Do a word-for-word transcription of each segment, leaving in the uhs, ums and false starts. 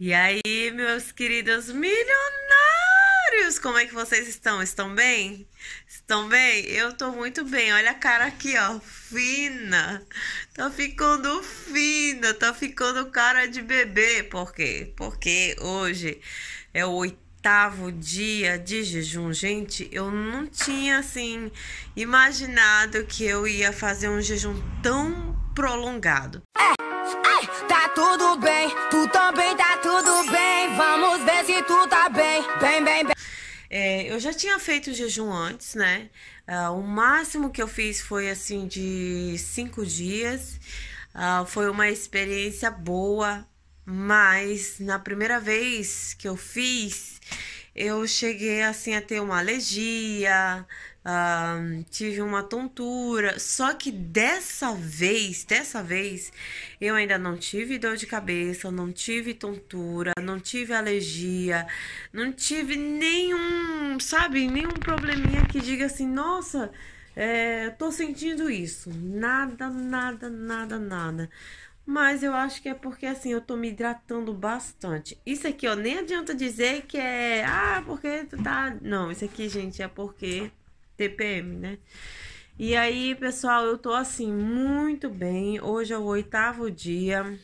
E aí, meus queridos milionários, como é que vocês estão? Estão bem? Estão bem? Eu tô muito bem, olha a cara aqui, ó, fina. Tá ficando fina, tá ficando cara de bebê. Por quê? Porque hoje é o oitavo dia de jejum. Gente, eu não tinha, assim, imaginado que eu ia fazer um jejum tão prolongado. É. Tá tudo bem, tu também tá tudo bem, vamos ver se tu tá bem, bem, bem, bem. É, eu já tinha feito jejum antes, né? Uh, o máximo que eu fiz foi assim de cinco dias, uh, foi uma experiência boa, mas na primeira vez que eu fiz, eu cheguei assim a ter uma alergia, Uh, tive uma tontura, só que dessa vez, dessa vez, eu ainda não tive dor de cabeça, não tive tontura, não tive alergia, não tive nenhum, sabe, nenhum probleminha que diga assim, nossa, é, tô sentindo isso, nada, nada, nada, nada. Mas eu acho que é porque, assim, eu tô me hidratando bastante. Isso aqui, ó, nem adianta dizer que é, ah, porque tu tá... Não, isso aqui, gente, é porque... T P M, né? E aí, pessoal, eu tô assim, muito bem. Hoje é o oitavo dia.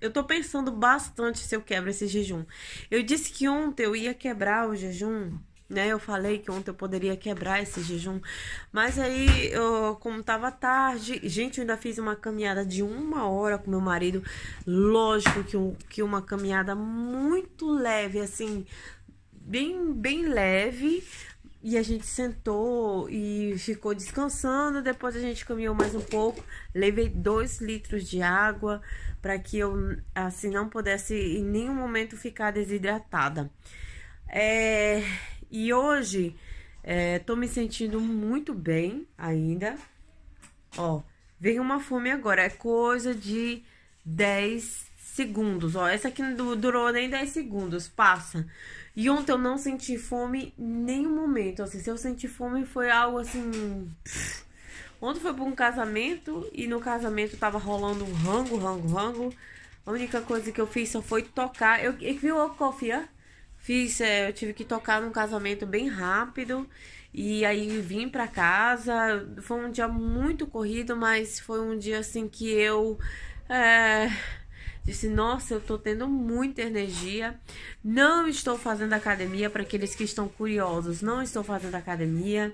Eu tô pensando bastante se eu quebro esse jejum. Eu disse que ontem eu ia quebrar o jejum, né? Eu falei que ontem eu poderia quebrar esse jejum. Mas aí, eu, como tava tarde... Gente, eu ainda fiz uma caminhada de uma hora com meu marido. Lógico que, um, que uma caminhada muito leve, assim... Bem, bem leve... E a gente sentou e ficou descansando, depois a gente caminhou mais um pouco, levei dois litros de água para que eu, assim, não pudesse em nenhum momento ficar desidratada. É, e hoje, é, tô me sentindo muito bem ainda. Ó, veio uma fome agora, é coisa de dez segundos, ó, essa aqui não durou nem dez segundos, passa. E ontem eu não senti fome em nenhum momento, assim, se eu senti fome foi algo assim... Ontem foi pra um casamento e no casamento tava rolando um rango, rango, rango. A única coisa que eu fiz só foi tocar, eu vi o cofia, fiz, é, eu tive que tocar num casamento bem rápido. E aí vim pra casa, foi um dia muito corrido, mas foi um dia assim que eu... É... Disse, nossa, eu tô tendo muita energia. Não estou fazendo academia, para aqueles que estão curiosos. Não estou fazendo academia.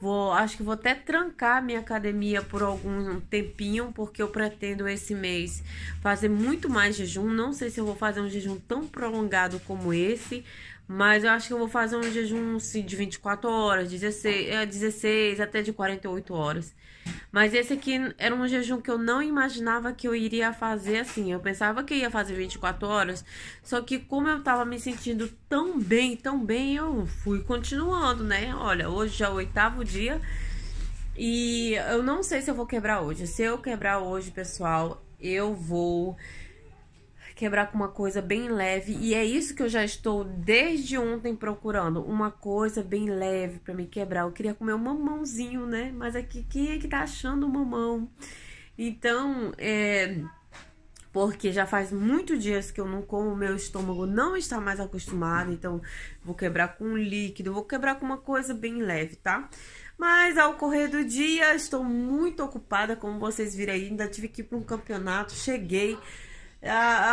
Vou, acho que vou até trancar minha academia por algum tempinho, porque eu pretendo esse mês fazer muito mais jejum. Não sei se eu vou fazer um jejum tão prolongado como esse, mas eu acho que eu vou fazer um jejum assim, de vinte e quatro horas, dezesseis, dezesseis até de quarenta e oito horas. Mas esse aqui era um jejum que eu não imaginava que eu iria fazer assim. Eu pensava que eu ia fazer vinte e quatro horas, só que como eu tava me sentindo tão bem, tão bem, eu fui continuando, né? Olha, hoje já é o oitavo dia e eu não sei se eu vou quebrar hoje. Se eu quebrar hoje, pessoal, eu vou... quebrar com uma coisa bem leve, e é isso que eu já estou desde ontem procurando, uma coisa bem leve pra me quebrar. Eu queria comer um mamãozinho, né? Mas aqui, quem é que tá achando o mamão? Então, é... porque já faz muitos dias que eu não como, meu estômago não está mais acostumado, então vou quebrar com um líquido, vou quebrar com uma coisa bem leve, tá? Mas ao correr do dia, estou muito ocupada, como vocês viram aí, ainda tive que ir pra um campeonato, cheguei...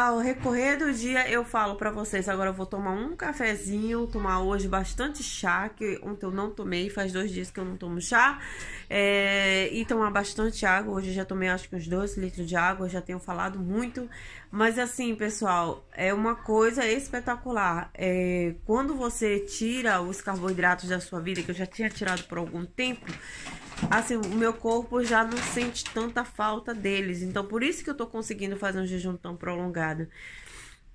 Ao recorrer do dia eu falo pra vocês. Agora eu vou tomar um cafezinho, tomar hoje bastante chá, que ontem eu não tomei, faz dois dias que eu não tomo chá, é, e tomar bastante água. Hoje eu já tomei acho que uns dois litros de água, eu já tenho falado muito. Mas assim, pessoal, é uma coisa espetacular, é, quando você tira os carboidratos da sua vida, que eu já tinha tirado por algum tempo, assim, o meu corpo já não sente tanta falta deles. Então, por isso que eu tô conseguindo fazer um jejum tão prolongado.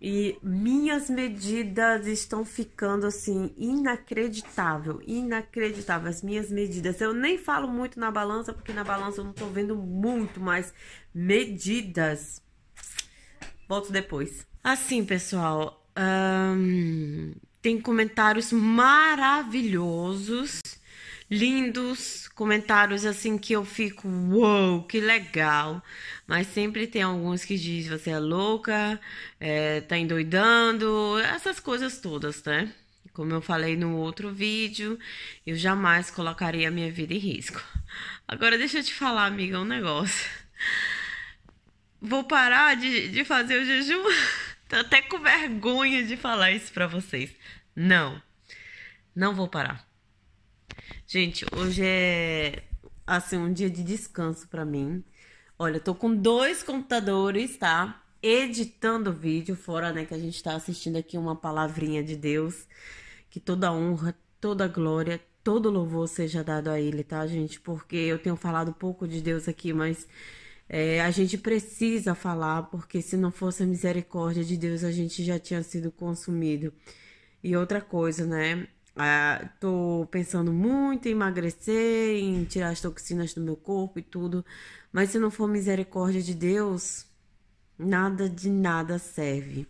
E minhas medidas estão ficando, assim, inacreditável. Inacreditável, as minhas medidas. Eu nem falo muito na balança, porque na balança eu não tô vendo muito, mas medidas... Volto depois. Assim, pessoal, hum, tem comentários maravilhosos... lindos, comentários assim que eu fico, uou, que legal. Mas sempre tem alguns que dizem, você é louca, é, tá endoidando, essas coisas todas, né? Como eu falei no outro vídeo, eu jamais colocaria a minha vida em risco. Agora deixa eu te falar, amiga, um negócio. Vou parar de, de fazer o jejum? Tô até com vergonha de falar isso pra vocês. Não, não vou parar. Gente, hoje é, assim, um dia de descanso pra mim. Olha, eu tô com dois computadores, tá? Editando o vídeo, fora, né, que a gente tá assistindo aqui uma palavrinha de Deus. Que toda honra, toda glória, todo louvor seja dado a Ele, tá, gente? Porque eu tenho falado pouco de Deus aqui, mas é, a gente precisa falar, porque se não fosse a misericórdia de Deus, a gente já tinha sido consumido. E outra coisa, né? Ah, tô pensando muito em emagrecer, em tirar as toxinas do meu corpo e tudo, mas se não for misericórdia de Deus, nada de nada serve.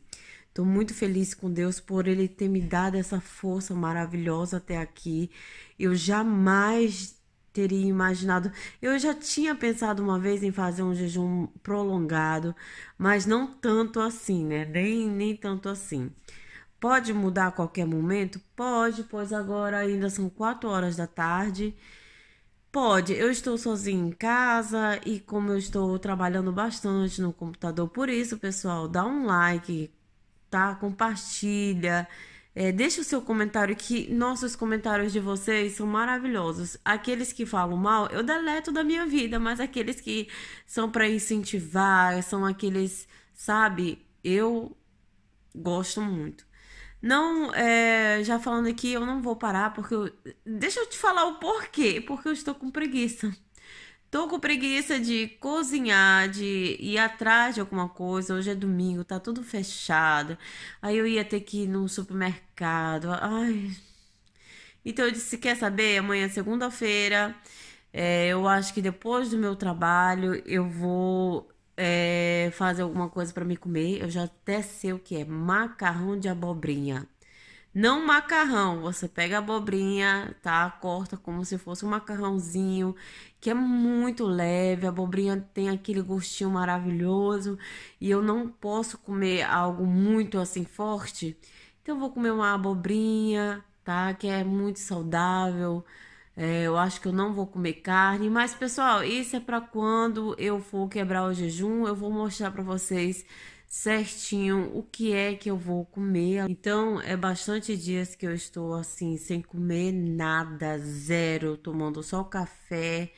Tô muito feliz com Deus por Ele ter me dado essa força maravilhosa até aqui. Eu jamais teria imaginado. Eu já tinha pensado uma vez em fazer um jejum prolongado, mas não tanto assim, né? Nem, nem tanto assim. Pode mudar a qualquer momento? Pode, pois agora ainda são quatro horas da tarde. Pode, eu estou sozinha em casa e como eu estou trabalhando bastante no computador, por isso, pessoal, dá um like, tá? Compartilha, é, deixa o seu comentário, que nossos comentários de vocês são maravilhosos. Aqueles que falam mal, eu deleto da minha vida, mas aqueles que são para incentivar, são aqueles, sabe, eu gosto muito. Não, é, já falando aqui, eu não vou parar, porque eu, deixa eu te falar o porquê, porque eu estou com preguiça. Tô com preguiça de cozinhar, de ir atrás de alguma coisa. Hoje é domingo, tá tudo fechado. Aí eu ia ter que ir no supermercado. Ai. Então eu disse, quer saber? Amanhã é segunda-feira. É, eu acho que depois do meu trabalho eu vou... É, fazer alguma coisa para me comer. Eu já até sei o que é macarrão de abobrinha. Não macarrão, você pega a abobrinha, tá? Corta como se fosse um macarrãozinho, que é muito leve. A abobrinha tem aquele gostinho maravilhoso e eu não posso comer algo muito assim forte, então eu vou comer uma abobrinha, tá? Que é muito saudável. É, eu acho que eu não vou comer carne, mas pessoal, isso é para quando eu for quebrar o jejum, eu vou mostrar para vocês certinho o que é que eu vou comer. Então, é bastante dias que eu estou assim, sem comer nada, zero, tomando só café,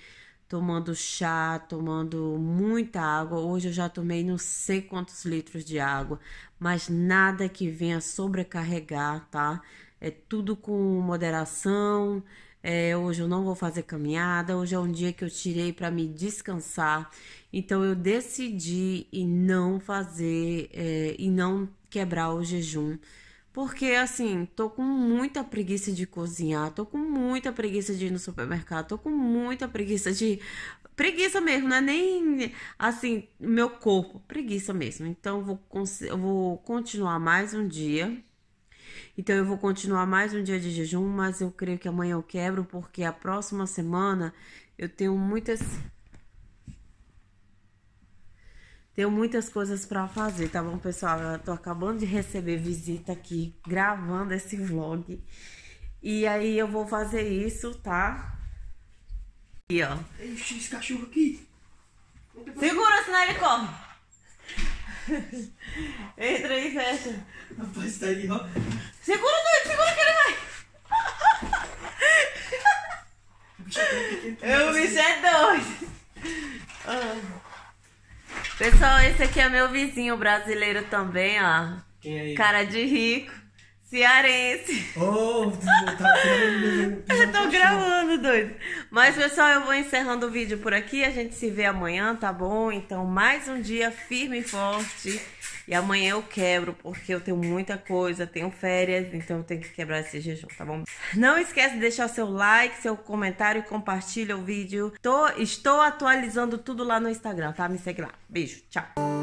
tomando chá, tomando muita água. Hoje eu já tomei não sei quantos litros de água, mas nada que venha sobrecarregar, tá? É tudo com moderação. É, hoje eu não vou fazer caminhada, hoje é um dia que eu tirei para me descansar. Então eu decidi em não fazer, é, e não quebrar o jejum. Porque assim, tô com muita preguiça de cozinhar, tô com muita preguiça de ir no supermercado, tô com muita preguiça de... Preguiça mesmo, não é nem assim, meu corpo, preguiça mesmo. Então eu vou, eu vou continuar mais um dia... Então eu vou continuar mais um dia de jejum, mas eu creio que amanhã eu quebro, porque a próxima semana eu tenho muitas tenho muitas coisas para fazer, tá bom, pessoal? Eu tô acabando de receber visita aqui, gravando esse vlog. E aí eu vou fazer isso, tá? E ó. Ixi, esse cachorro aqui. Segura, senão ele corre. Entra aí, fecha. Rapaz, tá ali, ó. Segura, doido, segura que ele vai. O bicho é doido. Oh. Pessoal, esse aqui é meu vizinho brasileiro também, ó. Quem é ele? Cara de rico, cearense. Oh, tá eu tô gravando, doido. Mas, pessoal, eu vou encerrando o vídeo por aqui. A gente se vê amanhã, tá bom? Então, mais um dia firme e forte. E amanhã eu quebro, porque eu tenho muita coisa, tenho férias, então eu tenho que quebrar esse jejum, tá bom? Não esquece de deixar seu like, seu comentário e compartilha o vídeo. Tô, estou atualizando tudo lá no Instagram, tá? Me segue lá. Beijo, tchau!